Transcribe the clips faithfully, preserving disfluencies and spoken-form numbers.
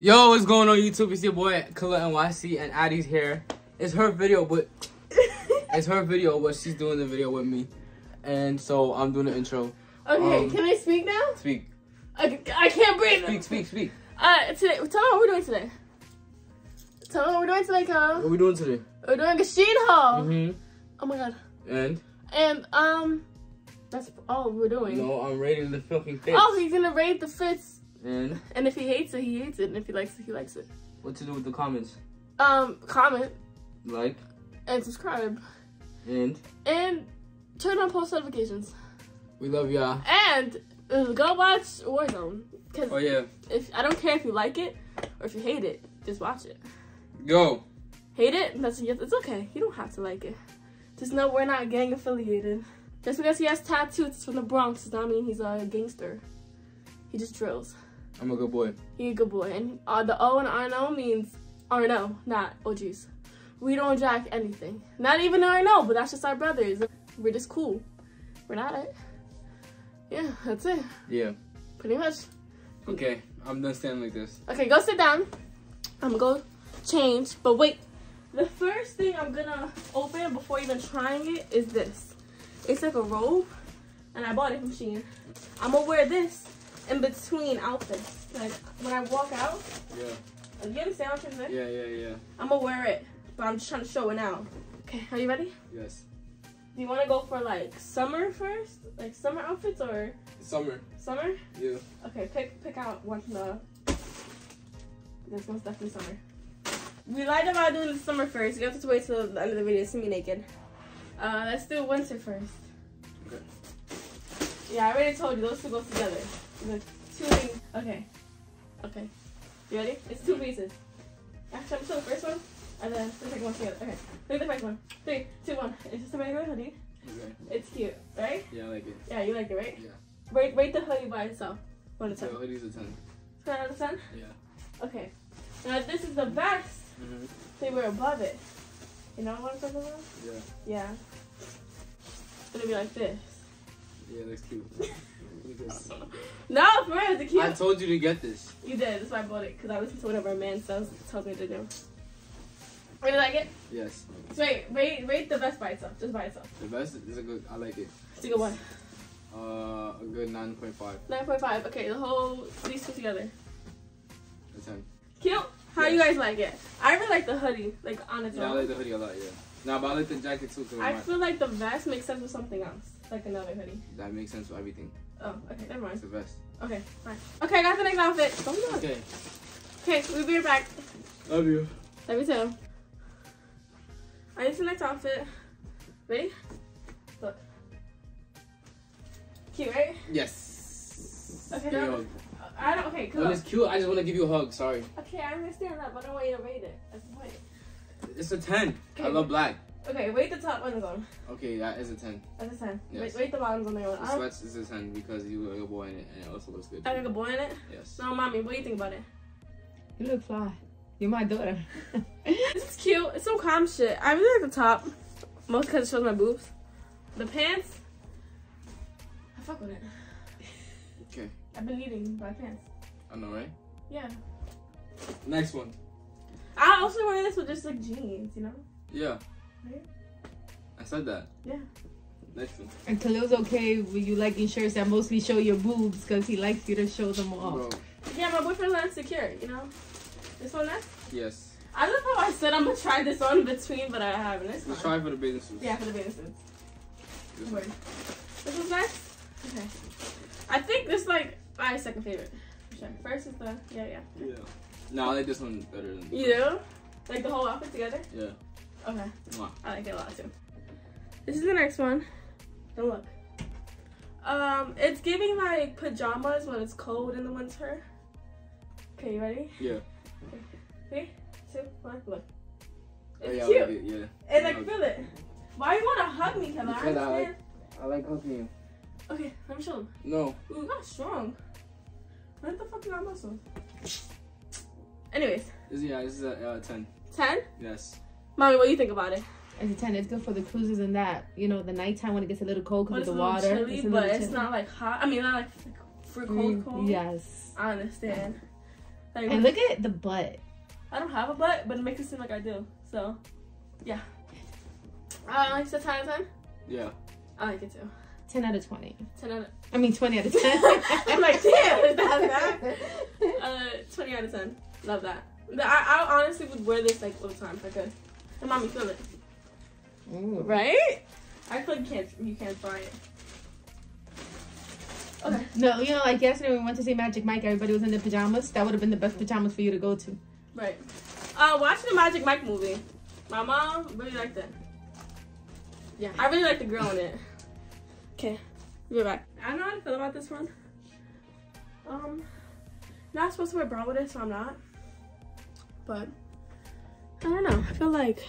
Yo, what's going on YouTube? It's your boy Khalil N Y C and Addie's here. It's her video, but it's her video, but she's doing the video with me, and so I'm doing the intro. Okay, um, can I speak now? Speak. I, I can't breathe. Speak, speak, speak. Uh, today, tell me what we're doing today. Tell me what we're doing today, Khalil. What are we doing today? We're doing a Shein haul. Mm-hmm. Oh my god. And? And um, that's all we're doing. No, I'm rating the fucking fits. Oh, he's gonna rate the fits. And? And if he hates it, he hates it. And if he likes it, he likes it. What to do with the comments? Um, comment. Like. And subscribe. And? And turn on post notifications. We love y'all. And go watch Warzone. Cause oh, yeah. If, I don't care if you like it or if you hate it. Just watch it. Go. Hate it? That's, it's okay. You don't have to like it. Just know we're not gang affiliated. Just because he has tattoos from the Bronx does not mean he's a gangster. He just drills. I'm a good boy. You're a good boy. And uh, the O and Arno means Arno, not O Gs. We don't jack anything. Not even Arno, but that's just our brothers. We're just cool. We're not it. Yeah, that's it. Yeah. Pretty much. Okay, I'm done standing like this. Okay, go sit down. I'm gonna go change, but wait. The first thing I'm gonna open before even trying it is this. It's like a robe, and I bought it from Shein. I'm gonna wear this in between outfits, like when I walk out. Yeah. Like, you understand what I'm saying? Yeah, yeah, yeah. I'm gonna wear it, but I'm just trying to show it now. Okay, are you ready? Yes. Do you want to go for like summer first, like summer outfits, or summer? Summer. Yeah. Okay, pick pick out one from the. This one's definitely summer. We lied about doing the summer first. You have to wait till the end of the video to see me naked. Uh, let's do winter first. Okay. Yeah, I already told you those two go together. Two things. Okay. Okay. You ready? It's two pieces. Actually, I'm just on the first one and then the second one together. Okay. Look at the first one. Three, two, one. It's just a regular hoodie. Okay. It's cute, right? Yeah, I like it. Yeah, you like it, right? Yeah. Rate, rate the hoodie by itself. One to ten. The hoodie's a ten. Ten out of ten? Yeah. Okay. Now this is the best. Mm-hmm. They were above it. You know what I'm talking about? Yeah. Yeah. It's gonna be like this. Yeah, that's cute. No, for real, it's a cute. I told you to get this. You did, that's why I bought it, because I listen to whatever a man tells, tells me to do. Really like it? Yes. So wait, rate, rate the best by itself, just by itself. The best is a good, I like it. It's a good one. Uh, a good nine point five. nine point five, okay, the whole, these two together. A ten. Cute? How yes. You guys like it? I really like the hoodie, like on its own. Yeah, I like the hoodie a lot, yeah. No, but I like the jacket too. I feel it. Like the vest makes sense with something else. Like another hoodie. That makes sense for everything. Oh, okay, never mind. It's the vest. Okay, fine. Okay, I got the next outfit. Don't do it. Okay, we'll be right back. Love you. Love you too. I need the next outfit. Ready? Look. Cute, right? Yes. Okay, give me a hug. I don't, okay, cool. When it's cute, I just want to give you a hug, sorry. Okay, I understand that, but I don't want you to rate it. That's the point. It's a ten. Okay. I love black. Okay, wait the top ones on. Okay, that is a ten. That's a ten. Yes. Wait, wait the bottoms on there. The sweats is a ten because you look a boy in it and it also looks good. I look a boy in it? Yes. No, mommy, what do you think about it? You look fly. You're my daughter. It's cute. It's some calm shit. I really like the top. Most because it shows my boobs. The pants, I fuck with it. Okay. I've been eating my pants. I know, right? Yeah. Next one. I also wear this with just like jeans, you know? Yeah. Right? I said that. Yeah. Next one. And Khalil's okay with you liking shirts that mostly show your boobs because he likes you to show them off. Bro. Yeah, my boyfriend's not insecure, you know? This one next? Yes. I love how I said I'm going to try this on in between, but I haven't. It's fine. Let's try for the bathing suits. Yeah, for the bathing suits. This one. This one's next? Okay. I think this like my second favorite. For sure. First is the... Yeah, yeah. Yeah. No, I like this one better than this. You do? Like the whole outfit together? Yeah. Okay. Wow. I like it a lot too. This is the next one. Don't look. Um, it's giving like pajamas when it's cold in the winter. Okay, you ready? Yeah. Okay. Three, two, one, look. It's oh, yeah, cute. I like it, yeah. And I like, feel it. Why you wanna hug me, Khalil? I understand. I like, I like hugging you. Okay, let me show them. No. Ooh, not strong. Where the fuck are my muscles? Anyways. This, yeah, this is a uh, ten. ten? Yes. Mommy, what do you think about it? It's a ten. It's good for the cruises and that. You know, the nighttime when it gets a little cold because of the water. Chilly, it's a little but chilly. It's not like hot. I mean, not like, like for cold, cold. Yes. I understand. Like, and look at the butt. I don't have a butt, but it makes it seem like I do. So, yeah. I like this time, time. Yeah. I like it too. ten out of twenty. ten out of... I mean, twenty out of ten. I'm like, damn, is that bad? Uh, twenty out of ten. Love that. I, I honestly would wear this like all the time if I could. And mommy, feel it. Ooh. Right? I feel like you can't, you can't buy it. Okay. No, you know, like yesterday when we went to see Magic Mike, everybody was in their pajamas. That would have been the best pajamas for you to go to. Right. Uh, watching the Magic Mike movie. My mom really liked it. Yeah, I really like the girl in it. Okay, we'll be back. I don't know how to feel about this one. Um, not supposed to wear bra with it, so I'm not. But, I don't know. I feel like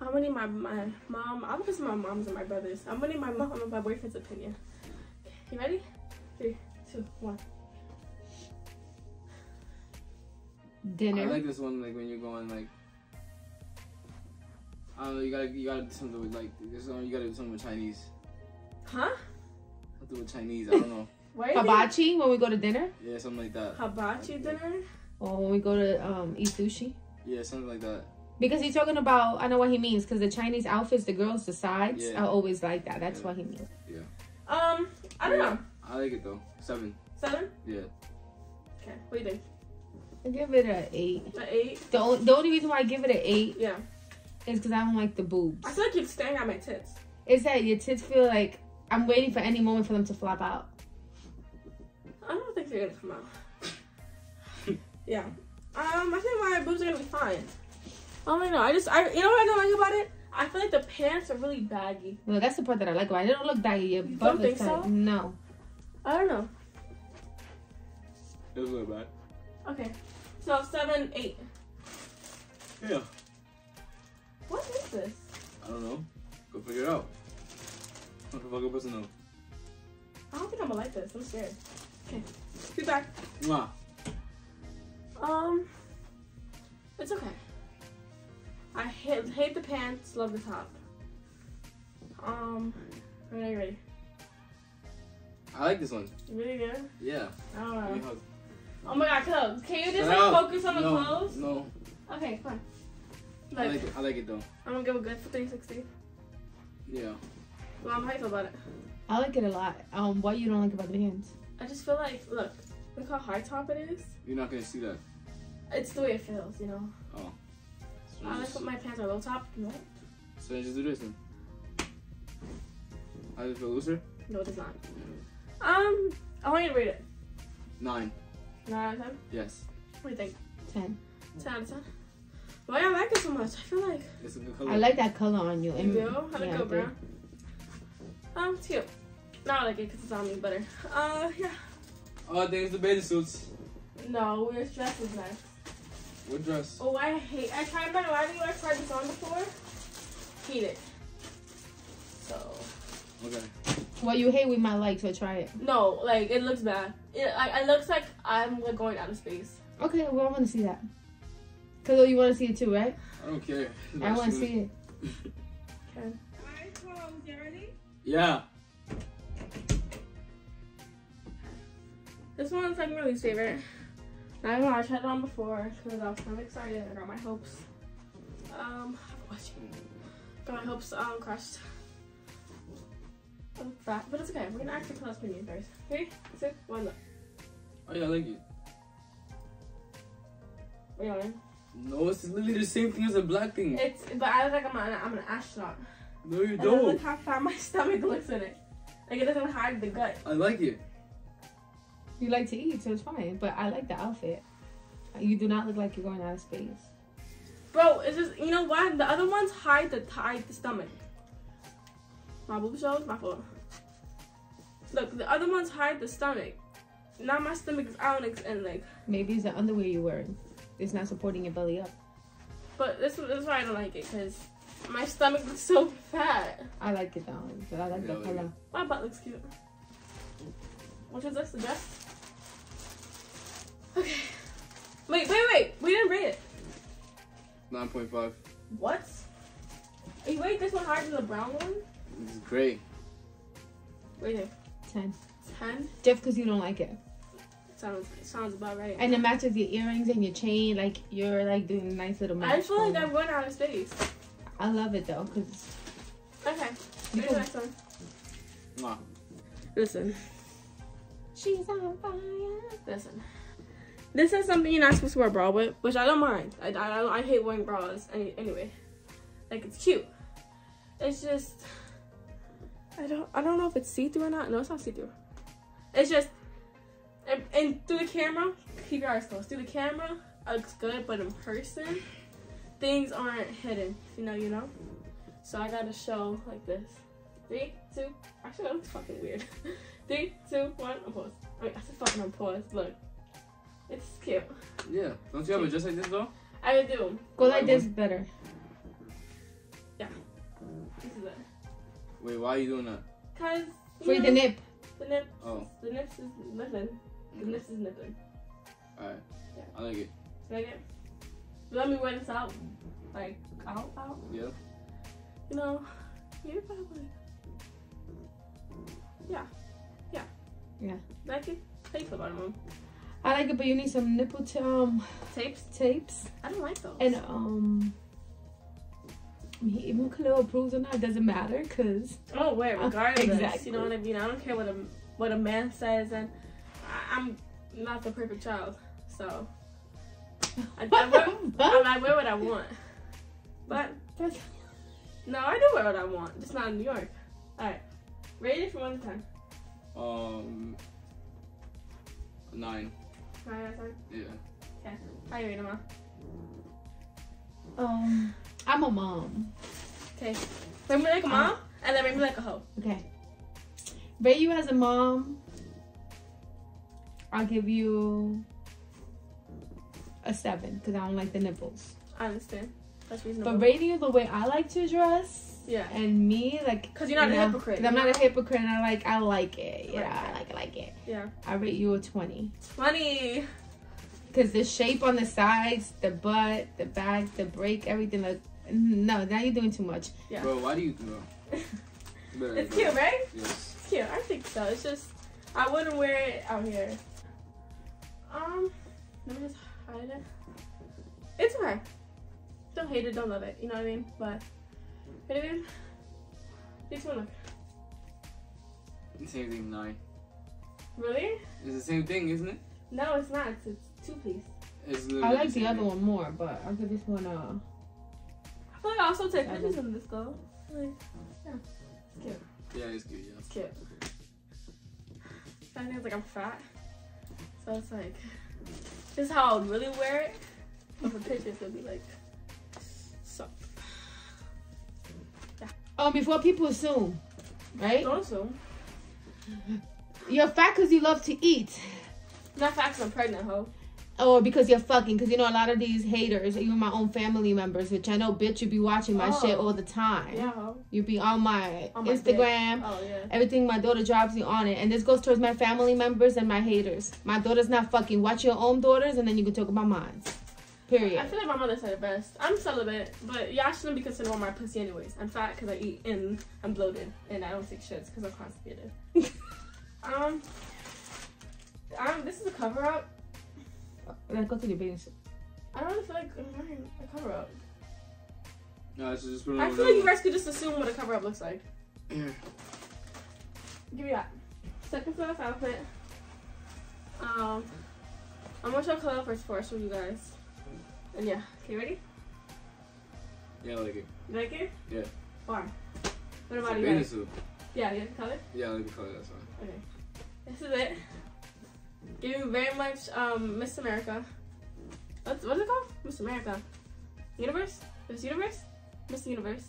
I'm gonna need my, my mom, I'm gonna my mom's and my brother's. I'm gonna need my mom and my boyfriend's opinion. You ready? Three, two, one. Dinner. I like this one, like when you're going, like, I don't know, you gotta, you gotta do something with, like, this one, you gotta do something with Chinese. Huh? Something with Chinese, I don't know. Hibachi, when we go to dinner? Yeah, something like that. Hibachi like, dinner? Or when we go to um, eat sushi? Yeah, something like that. Because he's talking about, I know what he means, because the Chinese outfits, the girls, the sides, yeah. I always like that. That's yeah. what he means. Yeah. Um, I don't yeah, know. I like it though. Seven. Seven? Yeah. Okay. What do you think? I give it an eight. An eight? The, the only reason why I give it an eight yeah. is because I don't like the boobs. I feel like you're staring at my tits. It's that your tits feel like I'm waiting for any moment for them to flop out. I don't think they're going to come out. yeah. Um, I think my boobs are going to be fine. I don't know. I just, I, you know what I don't like about it? I feel like the pants are really baggy. Well, that's the part that I like about it. They don't look baggy. Your you don't think tight. So? No. I don't know. It was a little bad. Okay. So, seven, eight. Yeah. What is this? I don't know. Go figure it out. What the fuck am I supposed to know? I don't think I'm gonna like this. I'm scared. Okay. Be back. Mwah. Um. It's okay. I hate, hate the pants, love the top. Um, are you ready? I like this one. Really good? Yeah. I don't know. Oh my god, clothes. Can you just like focus on the no, clothes? No. Okay, fine. Like, I like it. I like it though. I'm gonna give a good three sixty. Yeah. Well, I'm hyped about it. I like it a lot. Um, what you don't like about the pants? I just feel like, look, look how high top it is. You're not gonna see that. It's the way it feels, you know. Oh. So I like put my pants on low top. No. So I just do this then. How does it feel looser? No, it does not. Um, I want you to rate it. Nine. Nine out of ten? Yes. What do you think? Ten. Ten out of ten? Why do I like it so much? I feel like... It's a good color. I like that color on you. You and do? How did it go, brown? Um, it's cute. Now I like it because it's on me better. Uh, yeah. Oh, I think it's the bathing suits. No, we we're dresses next. What dress? Oh, I hate. I tried my lighting when I tried this on before. Hate it. So. Okay. Well, you hate with my like, so try it. No, like it looks bad. It, I, it looks like I'm like, going out of space. Okay, well I want to see that. Cause oh, you want to see it too, right? I don't care. I want to see it. Okay. Yeah. This one's like my least favorite. I don't know, I tried it on before because I was kind of excited. I got my hopes. Um, got my hopes um, crushed. I look fat, but it's okay. We're gonna actually tell us opinion first. Three, two, one, look. Oh, yeah, I like it. What are you on? No, it's literally the same thing as a black thing. It's, but I look like I'm an, I'm an astronaut. No, you and don't. Look how fat my stomach looks in it. Like, it doesn't hide the gut. I like it. You like to eat, so it's fine. But I like the outfit. You do not look like you're going out of space. Bro, it's just, you know what? The other ones hide the, hide the stomach. My boob shows, my fault. Look, the other ones hide the stomach. Now my stomach is out and like... Maybe it's the underwear you're wearing. It's not supporting your belly up. But this, this is why I don't like it, because my stomach looks so fat. I like it though. I like yeah, the color. Like my butt looks cute. Which is this, the dress? Okay. Wait, wait, wait. We didn't rate it. nine point five. What? Hey, wait, this one higher than the brown one? It's great. Wait here. ten. ten? Just because you don't like it. Sounds sounds about right. And it matches your earrings and your chain. Like, you're like doing a nice little match. I feel like I'm going out of space. I love it though, cause. Okay. Where's the next one? No. Listen. She's on fire. Listen. This is something you're not supposed to wear a bra with, which I don't mind. I, I, I hate wearing bras anyway. Like, it's cute. It's just, I don't I don't know if it's see-through or not. No, it's not see-through. It's just, and, and through the camera, keep your eyes closed. Through the camera, it looks good, but in person, things aren't hidden. You know, you know? So I gotta show like this. Three, two, actually that looks fucking weird. Three, two, one, I'm paused. I mean, I said fucking I'm paused, look. It's cute. Yeah. Don't you have it just like this though? I do. Go like this better. Yeah. This is it. Wait, why are you doing that? Cause wait, the nip. The nip. Oh. The nip is nothing. The nip is nothing. Alright. Yeah. I like it. Like it? You let me wear this out? Like out out? Yeah. You know, you're probably. Yeah. Yeah. Yeah. Like it? How you feel about it, Mom? I like it, but you need some nipple um tapes. Tapes. I don't like those. And um, he, even Khalil approves or not doesn't matter, cause oh wait, regardless, I, exactly. You know what I mean. I don't care what a what a man says, and I, I'm not the perfect child, so I, I, wear, I, I wear what I want. But that's, no, I do wear what I want, just not in New York. All right, rate it from one to ten. Um, nine. Right, yeah. Okay. How you rating, Mom? Um, I'm a mom. Okay. Rate me like a mom, um, and then rate me like a hoe. Okay. Rate you as a mom. I'll give you a seven because I don't like the nipples. I understand. That's reasonable. But rating you the way I like to dress. Yeah. And me, like, cause you're not you a know, hypocrite. I'm not a hypocrite. And I like, I like it. Yeah, right. I like it, like it. Yeah. I rate you a twenty. Twenty. Cause the shape on the sides, the butt, the back, the break, everything. Like, no, now you're doing too much. Yeah. Bro, why do you do that? It's cute, right? Yes. It's cute. I think so. It's just, I wouldn't wear it out here. Um, let me just hide it. It's okay. Don't hate it. Don't love it. You know what I mean? But. Anything? This one, look. The same thing, nine. Really? It's the same thing, isn't it? No, it's not. It's, it's two piece. It's I like the, the other one more, but I'll give this one a. Uh, I feel like I also take pictures in this though. Like, yeah, it's cute. Yeah, it's cute. Yeah, it's cute. I think it's like I'm fat, so it's like this is how I'll really wear it. But for pictures, it'll be like. Um, before people assume, right? Don't assume. You're fat because you love to eat. Not fat because I'm pregnant, ho. Or because you're fucking. Because, you know, a lot of these haters, even my own family members, which I know, bitch, you be watching my oh. shit all the time. Yeah, ho. You be on my, on my Instagram. Oh, yeah. Everything my daughter drops you on it. And this goes towards my family members and my haters. My daughter's not fucking. Watch your own daughters, and then you can talk about mine. Period. I feel like my mother said it best. I'm celibate, but y'all shouldn't be considering all my pussy anyways. I'm fat because I eat and I'm bloated and I don't take shits because I'm constipated. um, I'm, this is a cover up. Let's go to the bathing suit. I don't really feel like I'm wearing a cover up. No, it's just really I feel like you guys could just assume what a cover up looks like. Give me that. Second to last outfit. Um, I'm gonna show Khalil first for us for you guys. And yeah, okay, ready? Yeah, I like it. You like it? Yeah. Why? What about you? Bathing suit. Yeah, you like the color? Yeah, I like the color, that's fine. Okay. This is it. Give you very much um, Miss America. What's, what is it called? Miss America. Universe? Miss Universe? Miss Universe.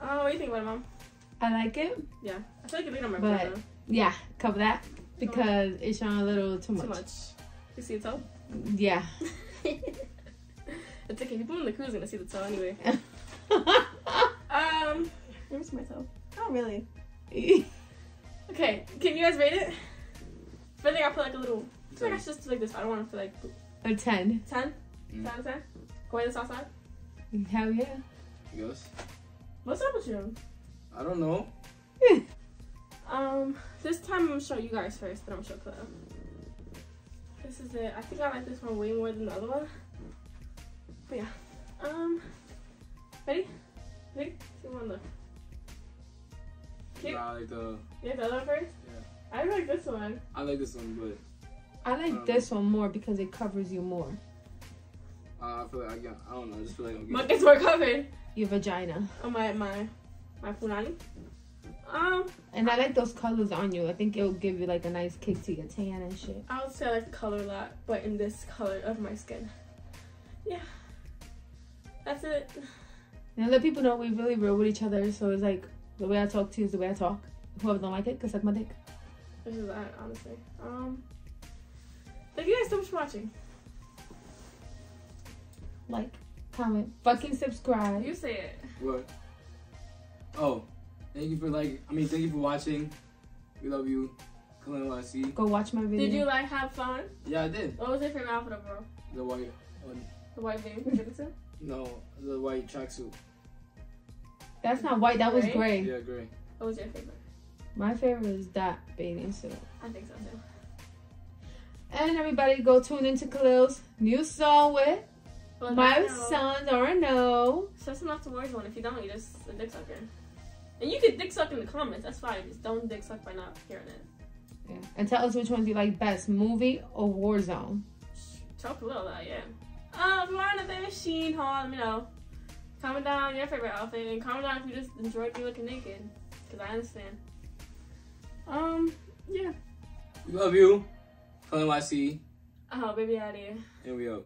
Oh, uh, what do you think about it, Mom? I like it. Yeah. I feel like it's on my brother. Yeah, cover that. Because oh. it's showing a little too much. Too much. You see it all? Yeah. It's okay, people in the crew's gonna see the toe anyway. um, where's my toe? Not really. Okay, can you guys rate it? I think I put like a little. I feel like I should just do like this. I don't want to feel like. A ten. Ten? Mm. Ten out of ten? Go away this outside? Hell yeah. Yes. What's up with you? I don't know. um, this time I'm gonna show you guys first, then I'm gonna show Claire. this is it. I think I like this one way more than the other one. But yeah. Um, ready? Ready? See one look. Cute? Nah, I like the... You like the other one first? Yeah. I like this one. I like this one, but... I like um, this one more because it covers you more. Uh, I feel like I got... I don't know. I just feel like I'm getting... It's more covered. Your vagina. Oh, my... My... My punani. Um... And I like those colors on you. I think it'll give you like a nice kick to your tan and shit. I would say I like the color a lot, but in this color of my skin. Yeah. That's it. Now let people know we really real with each other, so it's like the way I talk to you is the way I talk. Whoever don't like it, can suck my dick. Which is that, honestly. Um, thank you guys so much for watching. Like, comment, fucking subscribe. You say it. What? Oh, thank you for like. I mean, thank you for watching. We love you. Khalil, I see. Go watch my video. Did you like have fun? Yeah, I did. What was your favorite outfit, bro? The white one. The white baby? No, the white tracksuit. That's not white. That gray? Was gray. Yeah, gray. What was your favorite? My favorite is that bathing suit. I think so too. And everybody go tune into Khalil's new song with well, my son Arno. So that's enough to Warzone. If you don't, you're just a dick sucker. And you can dick suck in the comments. That's fine. Just don't dick suck by not hearing it. Yeah. And tell us which ones you like best, movie or Warzone. Tell Khalil that, yeah. Uh, if you want another Shein haul, let me know. Comment down your favorite outfit. And comment down if you just enjoyed me looking naked. Because I understand. Um, yeah. We love you. Khalil, I see. Oh, baby out here. And we out.